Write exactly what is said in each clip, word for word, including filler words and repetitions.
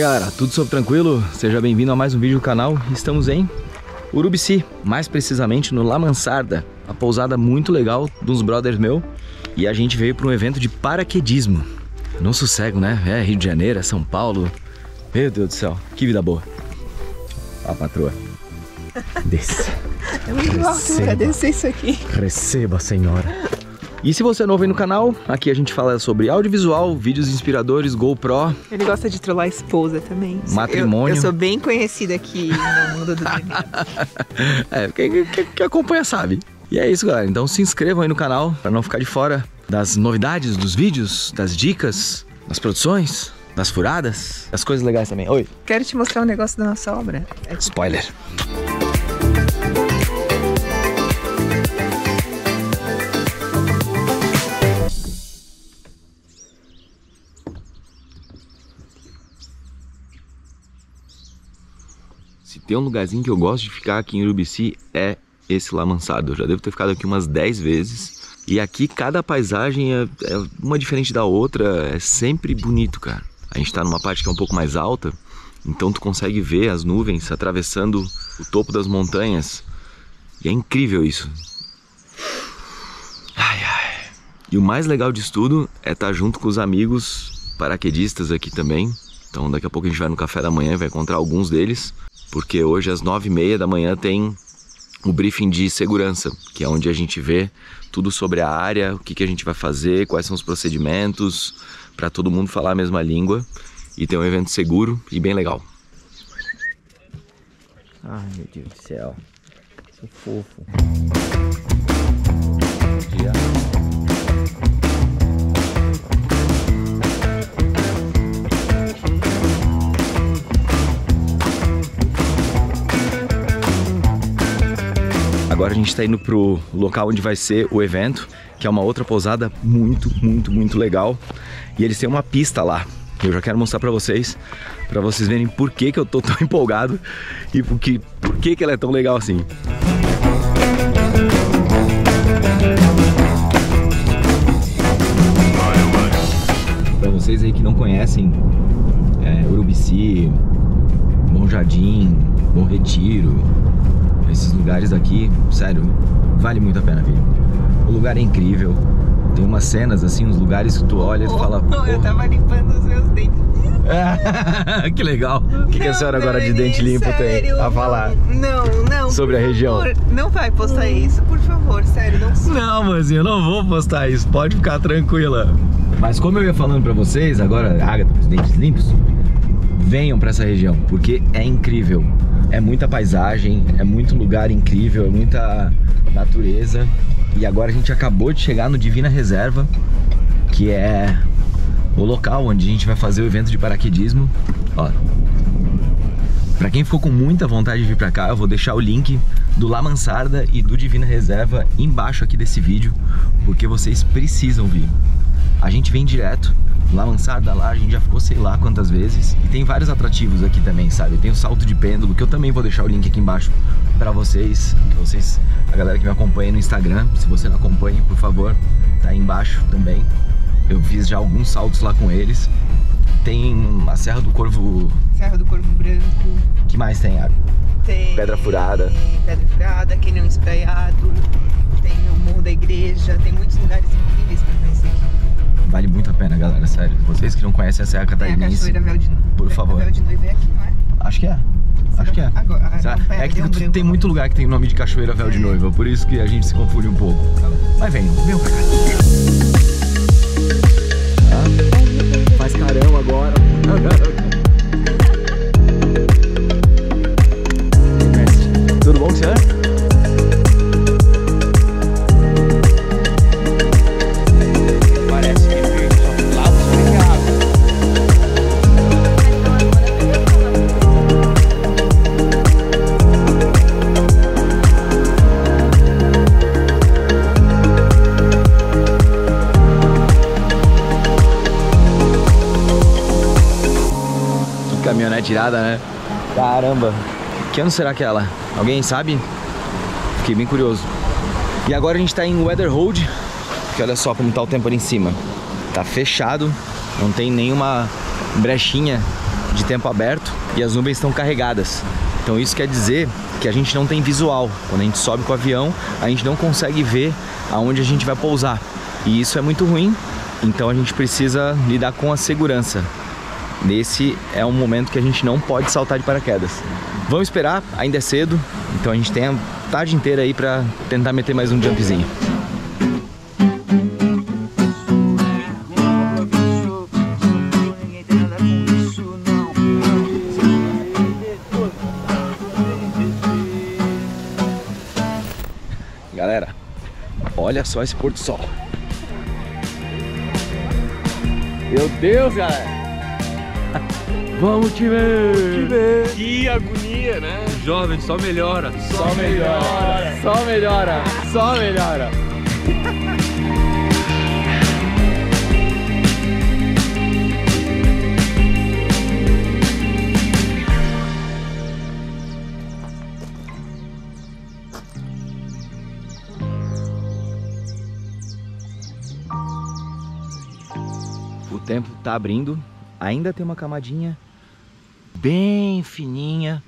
aí galera, tudo sob tranquilo? Seja bem-vindo a mais um vídeo do canal. Estamos em Urubici, mais precisamente no La Mansarda, uma pousada muito legal de uns brothers meu. E a gente veio para um evento de paraquedismo. Não sossego, né? É Rio de Janeiro, é São Paulo. Meu Deus do céu, que vida boa. Ó a patroa. Desça. É muito altura, desça isso aqui. Receba, senhora. E se você é novo aí no canal, aqui a gente fala sobre audiovisual, vídeos inspiradores, GoPro. Ele gosta de trollar a esposa também. Matrimônio. Eu, eu sou bem conhecida aqui no mundo do evento. É, quem, quem, quem acompanha sabe. E é isso, galera. Então se inscrevam aí no canal para não ficar de fora das novidades, dos vídeos, das dicas, das produções, das furadas, das coisas legais também. Oi. Quero te mostrar um negócio da nossa obra. Spoiler. Se tem um lugarzinho que eu gosto de ficar aqui em Urubici é esse La Mansarda. Eu já devo ter ficado aqui umas dez vezes. E aqui cada paisagem é, é uma diferente da outra, é sempre bonito, cara. A gente tá numa parte que é um pouco mais alta, então tu consegue ver as nuvens atravessando o topo das montanhas. E é incrível isso. Ai, ai. E o mais legal disso tudo é estar junto com os amigos paraquedistas aqui também. Então daqui a pouco a gente vai no café da manhã e vai encontrar alguns deles. Porque hoje às nove e meia da manhã tem o briefing de segurança, que é onde a gente vê tudo sobre a área, o que, que a gente vai fazer, quais são os procedimentos, para todo mundo falar a mesma língua e ter um evento seguro e bem legal. Ai meu Deus do céu, que fofo. Agora a gente está indo para o local onde vai ser o evento, que é uma outra pousada muito, muito, muito legal. E eles têm uma pista lá. Eu já quero mostrar para vocês, para vocês verem por que, que eu tô tão empolgado e por que, por que, que ela é tão legal assim. Para vocês aí que não conhecem é, Urubici, Bom Jardim, Bom Retiro, esses lugares aqui, sério, vale muito a pena vir. O lugar é incrível. Tem umas cenas assim, uns lugares que tu olha e tu oh, fala... Oh, eu tava limpando os meus dentes. Que legal. O que, que a senhora agora de dente limpo sério, tem a falar? Não, não. Sobre a região. Favor, não vai postar isso, por favor, sério. Não, não, mozinha, eu não vou postar isso. Pode ficar tranquila. Mas como eu ia falando pra vocês, agora, Agatha, os dentes limpos, venham pra essa região, porque é incrível. É muita paisagem, é muito lugar incrível, é muita natureza. E agora a gente acabou de chegar no Divina Reserva, que é o local onde a gente vai fazer o evento de paraquedismo. Ó, pra quem ficou com muita vontade de vir pra cá, eu vou deixar o link do La Mansarda e do Divina Reserva embaixo aqui desse vídeo, porque vocês precisam vir. A gente vem direto. La Mansarda lá, a gente já ficou sei lá quantas vezes. E tem vários atrativos aqui também, sabe? Tem o salto de pêndulo, que eu também vou deixar o link aqui embaixo pra vocês, que vocês, a galera que me acompanha no Instagram, se você não acompanha, por favor, tá aí embaixo também. Eu fiz já alguns saltos lá com eles. Tem a Serra do Corvo... Serra do Corvo Branco. Que mais tem, Água? Tem... Pedra Furada. Pedra Furada, Canhão Espraiado. Tem o Mão da Igreja. Tem muitos lugares incríveis pra conhecer aqui. Vale muito a pena, galera, sério. Vocês que não conhecem a Serra Catarinense, é a Cachoeira Véu de Noiva. Por favor. Véu de Noiva é aqui, não é? Acho que é. Será? Acho que é. Agora, não, é que um tem branco. Muito lugar que tem o nome de Cachoeira Véu de Noiva, por isso que a gente se confunde um pouco. Mas venham, venham pra cá. Ah, faz carão agora. Tudo bom, senhor? Caminhonete irada, né? Caramba! Que ano será que é ela? Alguém sabe? Fiquei bem curioso. E agora a gente tá em Weather Hold, que olha só como tá o tempo ali em cima. Tá fechado, não tem nenhuma brechinha de tempo aberto e as nuvens estão carregadas. Então isso quer dizer que a gente não tem visual. Quando a gente sobe com o avião, a gente não consegue ver aonde a gente vai pousar. E isso é muito ruim, então a gente precisa lidar com a segurança. Nesse é um momento que a gente não pode saltar de paraquedas. Vamos esperar, ainda é cedo, então a gente tem a tarde inteira aí para tentar meter mais um jumpzinho. Galera, olha só esse pôr do sol. Meu Deus, galera! Vamos te ver. Vamos te ver! Que agonia, né? Jovem, só melhora! Só, só melhora. melhora! Só melhora! Só melhora! O tempo tá abrindo, ainda tem uma camadinha bem fininha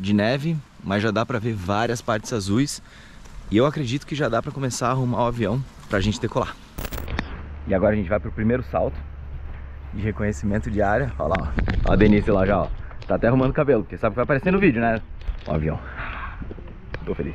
de neve, mas já dá para ver várias partes azuis e eu acredito que já dá para começar a arrumar o avião para a gente decolar. E agora a gente vai para o primeiro salto de reconhecimento de área. Olha lá, ó. Ó a Denise lá já, ó. Tá até arrumando o cabelo, porque sabe que vai aparecer no vídeo, né? Ó o avião. Tô feliz.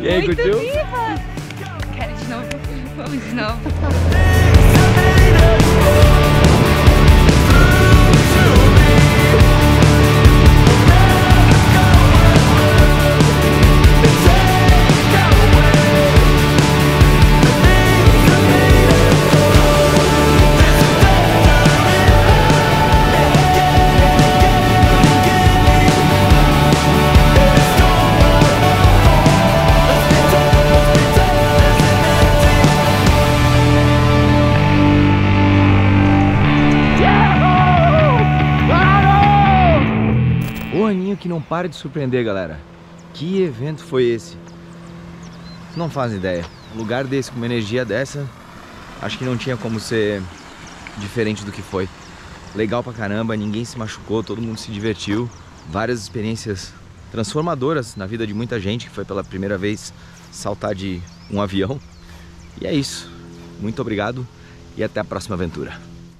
E aí, muito curtiu? Viva! Quero de novo, vamos de novo. Que não para de surpreender, galera. Que evento foi esse? Não faz ideia. Um lugar desse, com uma energia dessa, acho que não tinha como ser diferente do que foi. Legal pra caramba, ninguém se machucou, todo mundo se divertiu. Várias experiências transformadoras na vida de muita gente que foi pela primeira vez saltar de um avião. E é isso. Muito obrigado e até a próxima aventura.